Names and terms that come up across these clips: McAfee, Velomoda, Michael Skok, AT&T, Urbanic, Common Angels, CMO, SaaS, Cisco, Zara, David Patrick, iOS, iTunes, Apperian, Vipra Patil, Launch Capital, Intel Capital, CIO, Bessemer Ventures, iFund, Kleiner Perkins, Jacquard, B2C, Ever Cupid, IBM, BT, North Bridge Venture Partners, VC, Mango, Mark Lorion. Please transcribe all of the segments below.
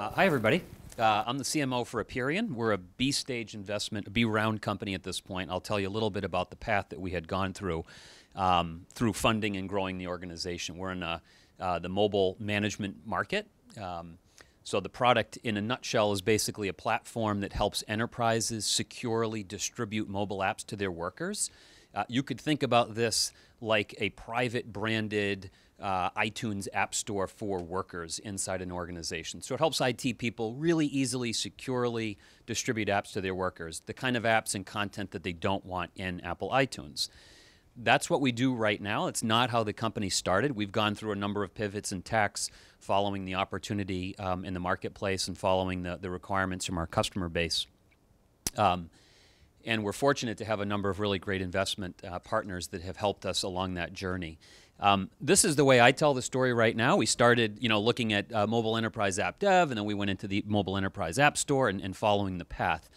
Hi, everybody. I'm the CMO for Apperian. We're a B-stage investment, a B-round company at this point. I'll tell you a little bit about the path that we had gone through, through funding and growing the organization. We're in the mobile management market. So the product, in a nutshell, is basically a platform that helps enterprises securely distribute mobile apps to their workers. You could think about this like a private branded iTunes app store for workers inside an organization. So it helps IT people really easily, securely distribute apps to their workers, the kind of apps and content that they don't want in Apple iTunes. That's what we do right now. It's not how the company started. We've gone through a number of pivots and tacks following the opportunity in the marketplace and following the requirements from our customer base. And we're fortunate to have a number of really great investment partners that have helped us along that journey. This is the way I tell the story right now. We started, looking at mobile enterprise app dev, and then we went into the mobile enterprise app store and following the path.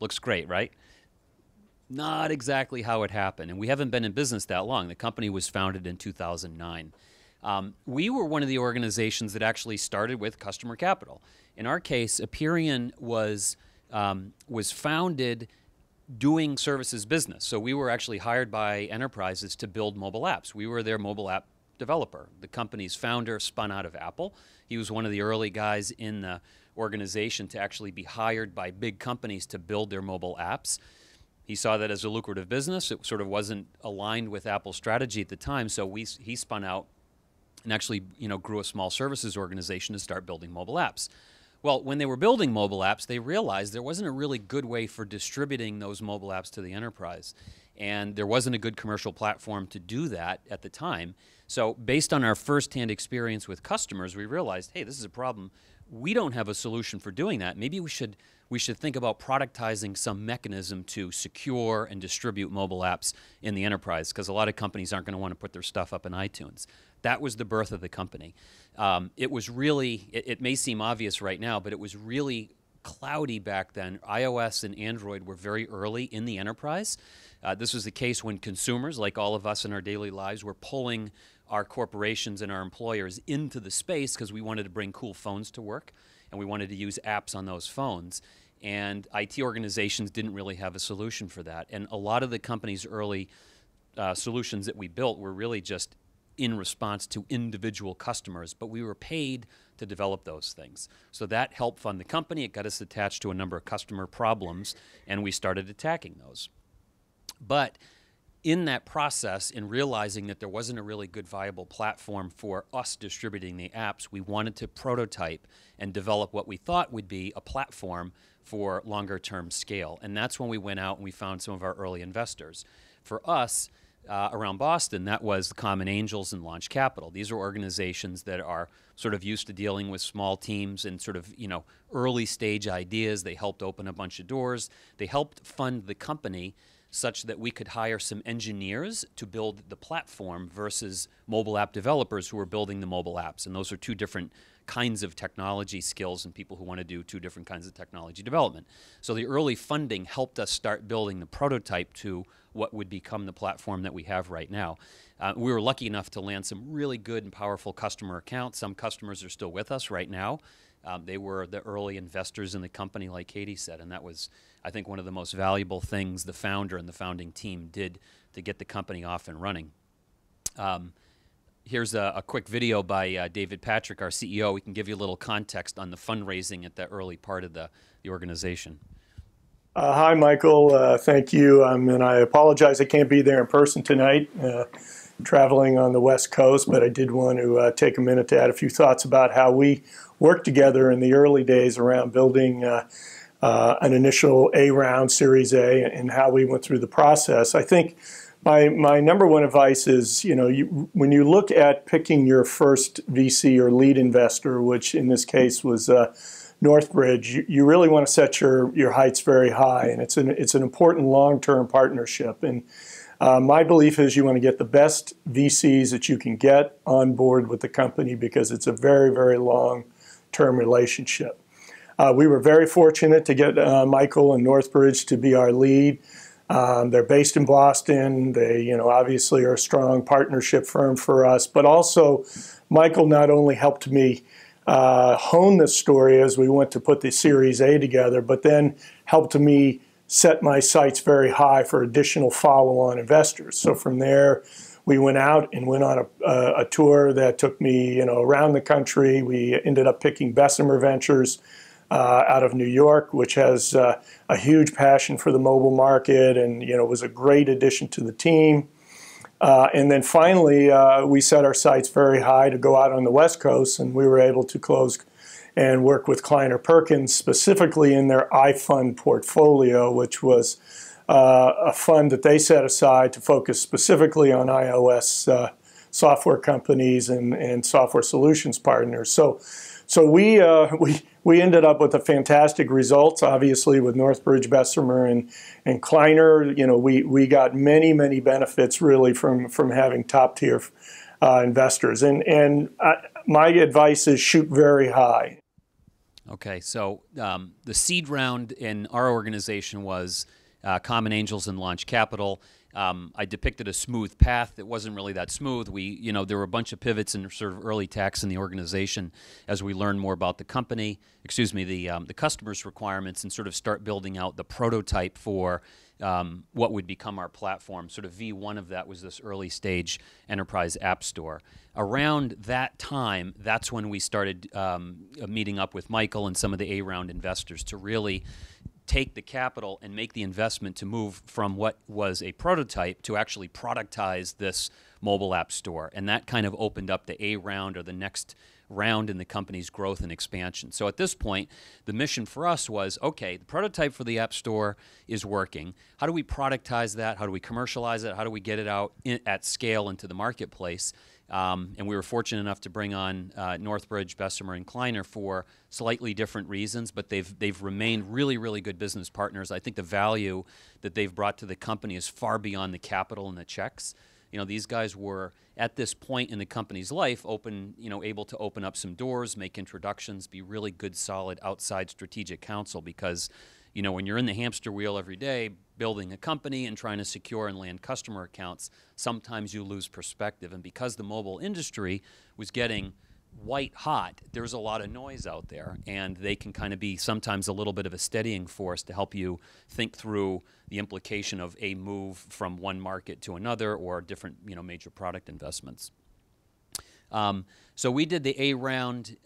Looks great, right? Not exactly how it happened, and we haven't been in business that long. The company was founded in 2009. We were one of the organizations that actually started with customer capital. In our case, Apperian was founded doing services business. So we were actually hired by enterprises to build mobile apps. We were their mobile app developer. The company's founder spun out of Apple. He was one of the early guys in the organization to actually be hired by big companies to build their mobile apps. He saw that as a lucrative business. It sort of wasn't aligned with Apple's strategy at the time, so he spun out and actually grew a small services organization to start building mobile apps. Well, when they were building mobile apps, they realized there wasn't a really good way for distributing those mobile apps to the enterprise. And there wasn't a good commercial platform to do that at the time. So based on our firsthand experience with customers, we realized, hey, this is a problem. We don't have a solution for doing that. Maybe we should think about productizing some mechanism to secure and distribute mobile apps in the enterprise, because a lot of companies aren't going to want to put their stuff up in iTunes. That was the birth of the company. It was really, it may seem obvious right now, but it was really cloudy back then. iOS and Android were very early in the enterprise. This was the case when consumers, like all of us in our daily lives, were pulling our corporations and our employers into the space because we wanted to bring cool phones to work and we wanted to use apps on those phones. And IT organizations didn't really have a solution for that. And a lot of the company's early solutions that we built were really just in response to individual customers, but we were paid to develop those things. So that helped fund the company. It got us attached to a number of customer problems, and we started attacking those. But in that process, in realizing that there wasn't a really good viable platform for us distributing the apps, we wanted to prototype and develop what we thought would be a platform for longer term scale. And that's when we went out and we found some of our early investors. For us, around Boston, that was the Common Angels and Launch Capital. These are organizations that are sort of used to dealing with small teams and sort of, early stage ideas. They helped open a bunch of doors. They helped fund the company such that we could hire some engineers to build the platform versus mobile app developers who were building the mobile apps. And those are two different kinds of technology skills and people who want to do two different kinds of technology development. So the early funding helped us start building the prototype to what would become the platform that we have right now. We were lucky enough to land some really good and powerful customer accounts. Some customers are still with us right now. They were the early investors in the company, like Katie said, and that was, I think, one of the most valuable things the founder and the founding team did to get the company off and running. Here's a quick video by David Patrick, our CEO. We can give you a little context on the fundraising at the early part of the organization. Hi, Michael. Thank you. And I apologize I can't be there in person tonight. Traveling on the West Coast, but I did want to take a minute to add a few thoughts about how we worked together in the early days around building an initial A round, Series A, and how we went through the process. I think my number one advice is, when you look at picking your first VC or lead investor, which in this case was North Bridge, you really want to set your heights very high, and it's an important long-term partnership. And my belief is you want to get the best VCs that you can get on board with the company because it's a very, very long-term relationship. We were very fortunate to get Michael and Northbridge to be our lead. They're based in Boston. They, obviously are a strong partnership firm for us, but also Michael not only helped me hone this story as we went to put the Series A together, but then helped me set my sights very high for additional follow-on investors. So from there, we went out and went on a tour that took me, around the country. We ended up picking Bessemer Ventures out of New York, which has a huge passion for the mobile market, and was a great addition to the team. And then finally, we set our sights very high to go out on the West Coast, and we were able to close and work with Kleiner Perkins specifically in their iFund portfolio, which was a fund that they set aside to focus specifically on iOS software companies and software solutions partners. So we ended up with a fantastic results, obviously, with North Bridge, Bessemer, and Kleiner. We got many benefits really from having top tier investors. My advice is shoot very high. Okay, so the seed round in our organization was Common Angels and Launch Capital. I depicted a smooth path that wasn't really that smooth. There were a bunch of pivots and sort of early tacks in the organization as we learned more about the company, the customer's requirements, and sort of start building out the prototype for what would become our platform. Sort of V1 of that was this early stage enterprise app store. Around that time, that's when we started meeting up with Michael and some of the A round investors to really take the capital and make the investment to move from what was a prototype to actually productize this mobile app store. And that kind of opened up the A round, or the next round in the company's growth and expansion. So at this point, the mission for us was, okay, the prototype for the app store is working. How do we productize that? How do we commercialize it? How do we get it out at scale into the marketplace? And we were fortunate enough to bring on Northbridge, Bessemer, and Kleiner for slightly different reasons, but they've remained really good business partners. I think the value that they've brought to the company is far beyond the capital and the checks. These guys were at this point in the company's life able to open up some doors, make introductions, be really good, solid outside strategic counsel, because when you're in the hamster wheel every day building a company and trying to secure and land customer accounts, sometimes you lose perspective. And because the mobile industry was getting white hot, there's a lot of noise out there, and they can kind of be sometimes a little bit of a steadying force to help you think through the implication of a move from one market to another, or different major product investments. So we did the A round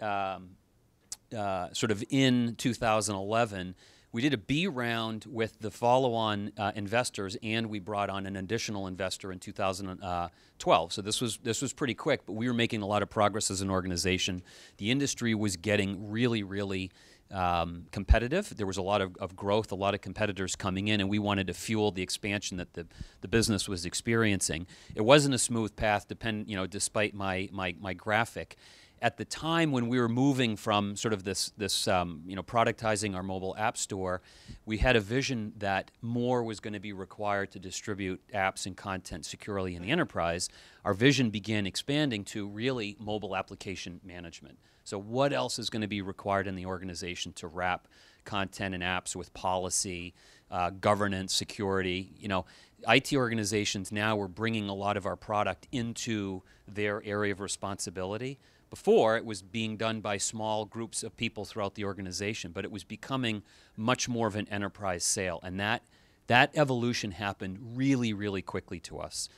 sort of in 2011. We did a B round with the follow-on investors, and we brought on an additional investor in 2012. So this was pretty quick, but we were making a lot of progress as an organization. The industry was getting really competitive. There was a lot of growth, a lot of competitors coming in, and we wanted to fuel the expansion that the business was experiencing. It wasn't a smooth path, despite my graphic. At the time when we were moving from sort of this productizing our mobile app store, we had a vision that more was going to be required to distribute apps and content securely in the enterprise. Our vision began expanding to really mobile application management. So what else is going to be required in the organization to wrap content and apps with policy, governance, security? IT organizations now were bringing a lot of our product into their area of responsibility. Before, it was being done by small groups of people throughout the organization, but it was becoming much more of an enterprise sale, and that evolution happened really quickly to us.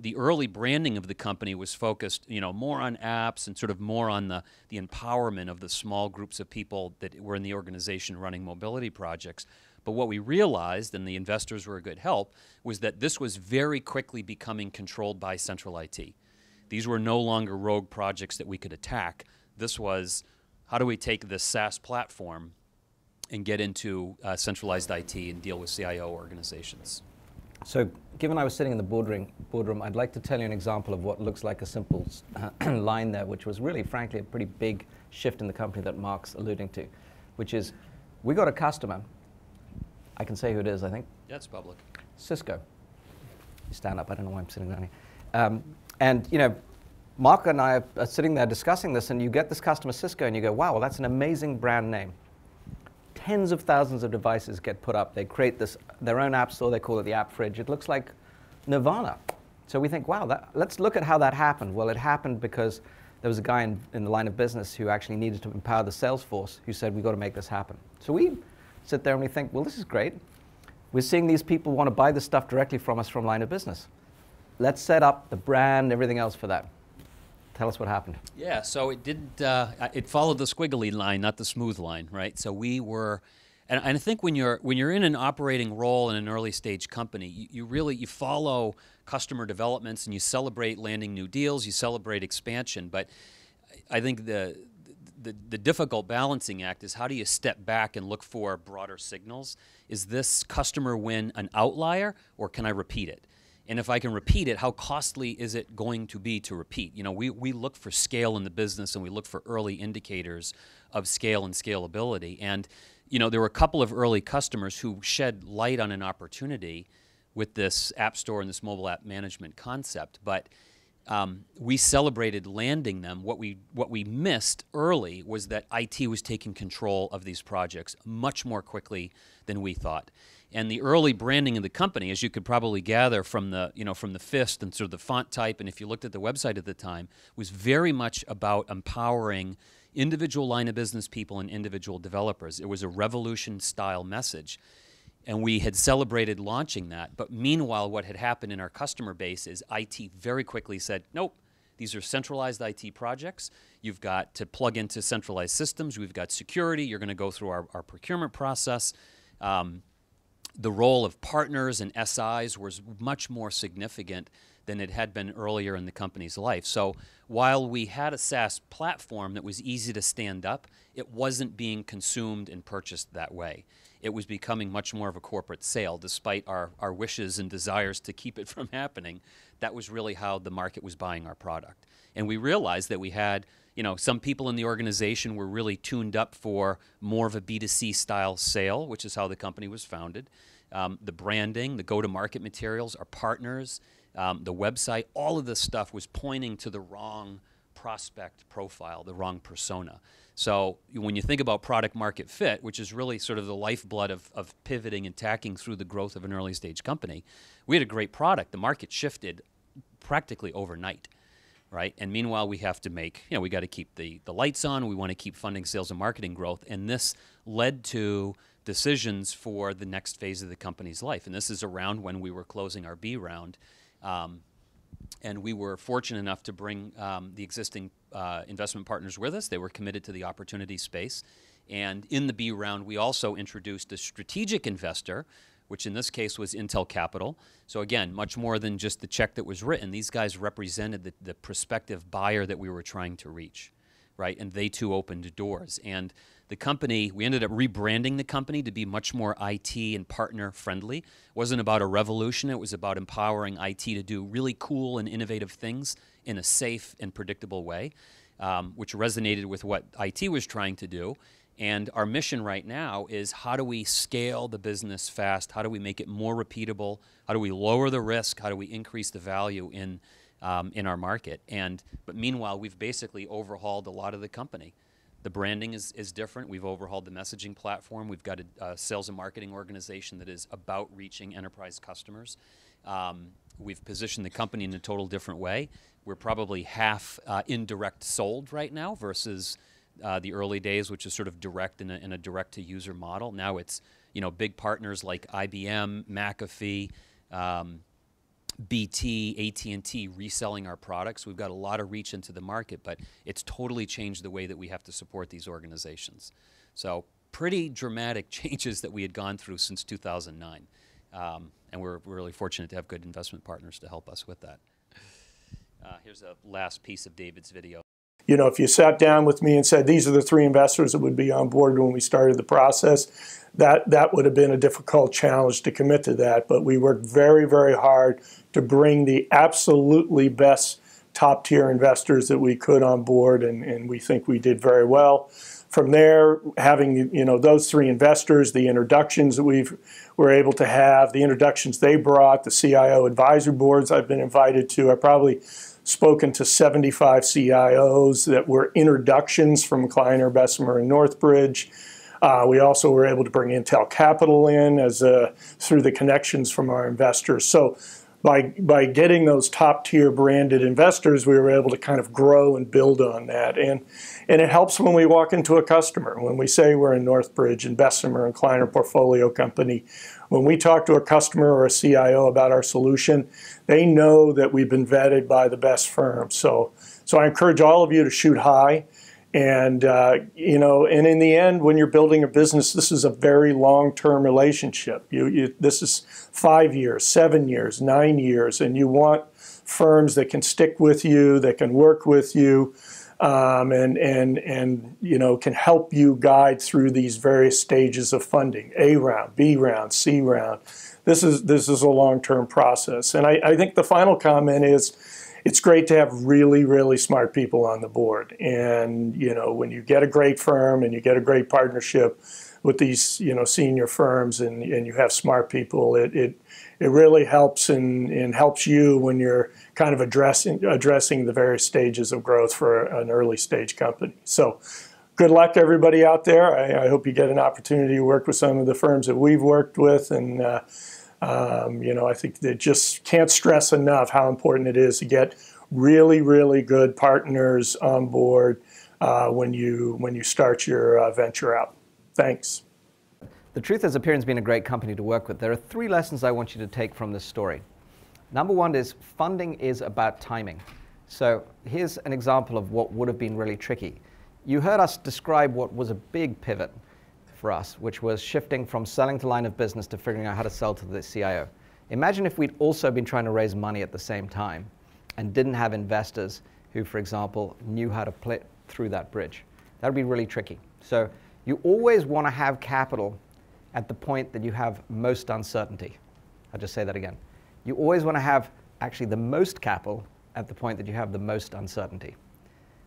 The early branding of the company was focused, more on apps and sort of more on the empowerment of the small groups of people that were in the organization running mobility projects. But what we realized, and the investors were a good help, was that this was very quickly becoming controlled by central IT. These were no longer rogue projects that we could attack. This was, how do we take this SaaS platform and get into centralized IT and deal with CIO organizations? So given I was sitting in the boardroom, I'd like to tell you an example of what looks like a simple line there, which was really, frankly, a pretty big shift in the company that Mark's alluding to, which is, we got a customer. I can say who it is, I think. That's public. Cisco. You stand up. I don't know why I'm sitting down here. And Mark and I are sitting there discussing this, and you get this customer Cisco, and you go, wow, well, that's an amazing brand name. Tens of thousands of devices get put up. They create their own app store. They call it the App Fridge. It looks like Nirvana. So we think, wow, let's look at how that happened. Well, it happened because there was a guy in the line of business who actually needed to empower the sales force who said, we've got to make this happen. So we sit there and we think, well, this is great. We're seeing these people want to buy this stuff directly from us from line of business. Let's set up the brand and everything else for that. Tell us what happened. Yeah, so it didn't, it followed the squiggly line, not the smooth line, right? So we were, and I think when you're in an operating role in an early stage company, you really follow customer developments and you celebrate landing new deals, you celebrate expansion, but I think the difficult balancing act is how do you step back and look for broader signals? Is this customer win an outlier or can I repeat it? And if I can repeat it, how costly is it going to be to repeat? You know, we look for scale in the business and we look for early indicators of scale and scalability. And, you know, there were a couple of early customers who shed light on an opportunity with this app store and this mobile app management concept, but we celebrated landing them. What we missed early was that IT was taking control of these projects much more quickly than we thought. And the early branding of the company, as you could probably gather from the, you know, from the fist and sort of the font type, and if you looked at the website at the time, was very much about empowering individual line of business people and individual developers. It was a revolution-style message. And we had celebrated launching that, but meanwhile, what had happened in our customer base is IT very quickly said, nope, these are centralized IT projects. You've got to plug into centralized systems. We've got security. You're going to go through our procurement process. The role of partners and SIs was much more significant than it had been earlier in the company's life. So while we had a SaaS platform that was easy to stand up, it wasn't being consumed and purchased that way. It was becoming much more of a corporate sale, despite our wishes and desires to keep it from happening. That was really how the market was buying our product. And we realized that we had, you know, some people in the organization were really tuned up for more of a B2C style sale, which is how the company was founded. The branding, the go-to-market materials, our partners, the website, all of this stuff was pointing to the wrong prospect profile, the wrong persona. So when you think about product market fit, which is really sort of the lifeblood of pivoting and tacking through the growth of an early stage company, we had a great product. The market shifted practically overnight, right? And meanwhile, we have to make, you know, we got to keep the lights on. We want to keep funding sales and marketing growth. And this led to decisions for the next phase of the company's life. And this is around when we were closing our B round. And we were fortunate enough to bring the existing investment partners with us. They were committed to the opportunity space. And in the B round, we also introduced a strategic investor, which in this case was Intel Capital. So again, much more than just the check that was written. These guys represented the prospective buyer that we were trying to reach, right? And they too opened doors. And the company, we ended up rebranding the company to be much more IT and partner friendly. It wasn't about a revolution, it was about empowering IT to do really cool and innovative things in a safe and predictable way, which resonated with what IT was trying to do. And our mission right now is how do we scale the business fast? How do we make it more repeatable? How do we lower the risk? How do we increase the value in our market? But meanwhile, we've basically overhauled a lot of the company. The branding is different. We've overhauled the messaging platform. We've got a sales and marketing organization that is about reaching enterprise customers. We've positioned the company in a total different way. We're probably half indirect sold right now versus the early days, which is sort of direct in a direct-to-user model. Now it's, you know, big partners like IBM, McAfee, BT, AT&T reselling our products. We've got a lot of reach into the market, but it's totally changed the way that we have to support these organizations. So pretty dramatic changes that we had gone through since 2009. And we're really fortunate to have good investment partners to help us with that. Here's a last piece of David's video. You know, if you sat down with me and said, these are the three investors that would be on board when we started the process, that would have been a difficult challenge to commit to that. But we worked very, very hard to bring the absolutely best top-tier investors that we could on board, and we think we did very well. From there, having, you know, those three investors, the introductions that we were able to have, the introductions they brought, the CIO advisory boards I've been invited to, I probably spoken to 75 CIOs that were introductions from Kleiner, Bessemer, and North Bridge. We also were able to bring Intel Capital in as through the connections from our investors. So by getting those top-tier branded investors, we were able to kind of grow and build on that. And it helps when we walk into a customer. When we say we're in North Bridge and Bessemer and Kleiner Portfolio Company, when we talk to a customer or a CIO about our solution, they know that we've been vetted by the best firm. So I encourage all of you to shoot high. And you know, and in the end, when you're building a business, this is a very long-term relationship. This is 5 years, 7 years, 9 years, and you want firms that can stick with you, that can work with you, and you know, can help you guide through these various stages of funding: A round, B round, C round. This is a long-term process. And I think the final comment is, it's great to have really, really smart people on the board. And, you know, when you get a great firm and you get a great partnership with these, you know, senior firms and you have smart people, it really helps and helps you when you're kind of addressing the various stages of growth for an early stage company. So good luck, everybody out there. I hope you get an opportunity to work with some of the firms that we've worked with. And, you know, I think they just can't stress enough how important it is to get really, really good partners on board when you start your venture out. Thanks. The truth is, Apperian's been a great company to work with. There are three lessons I want you to take from this story. Number one is funding is about timing. So here's an example of what would have been really tricky. You heard us describe what was a big pivot for us, which was shifting from selling to line of business to figuring out how to sell to the CIO. Imagine if we'd also been trying to raise money at the same time and didn't have investors who, for example, knew how to play through that bridge. That would be really tricky. So you always want to have capital at the point that you have most uncertainty. I'll just say that again. You always want to have actually the most capital at the point that you have the most uncertainty.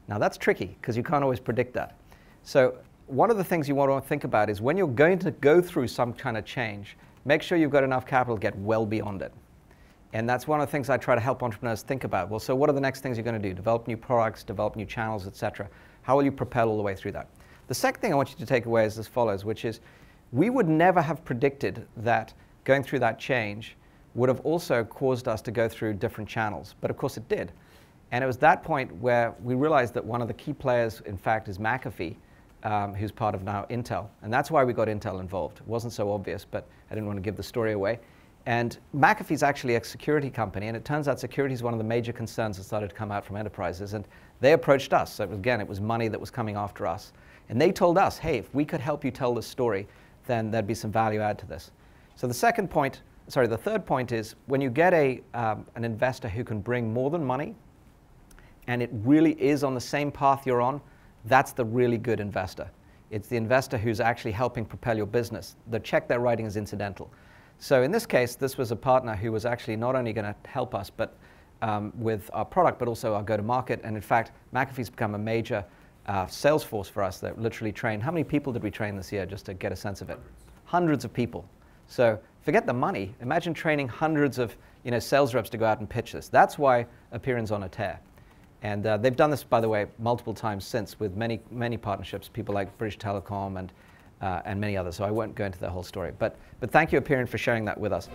Now that's tricky because you can't always predict that. So one of the things you want to think about is when you're going to go through some kind of change, make sure you've got enough capital to get well beyond it. And that's one of the things I try to help entrepreneurs think about. Well, so what are the next things you're going to do? Develop new products, develop new channels, etc. How will you propel all the way through that? The second thing I want you to take away is as follows, which is we would never have predicted that going through that change would have also caused us to go through different channels. But of course it did. And it was that point where we realized that one of the key players, in fact, is McAfee, who's part of now Intel. And that's why we got Intel involved. It wasn't so obvious, but I didn't want to give the story away. And McAfee's actually a security company, and it turns out security is one of the major concerns that started to come out from enterprises. And they approached us. So again, it was money that was coming after us. And they told us, hey, if we could help you tell this story, then there'd be some value add to this. So the third point is when you get an investor who can bring more than money, and it really is on the same path you're on, that's the really good investor. It's the investor who's actually helping propel your business. The check they're writing is incidental. So in this case, this was a partner who was actually not only going to help us but with our product, but also our go-to-market. And in fact, McAfee's become a major sales force for us that literally trained. How many people did we train this year, just to get a sense of it? Hundreds of people. So forget the money. Imagine training hundreds of sales reps to go out and pitch this. That's why Apperian's on a tear. And they've done this, by the way, multiple times since with many, many partnerships, people like British Telecom and many others. So I won't go into the whole story. But thank you, Apperian, for sharing that with us.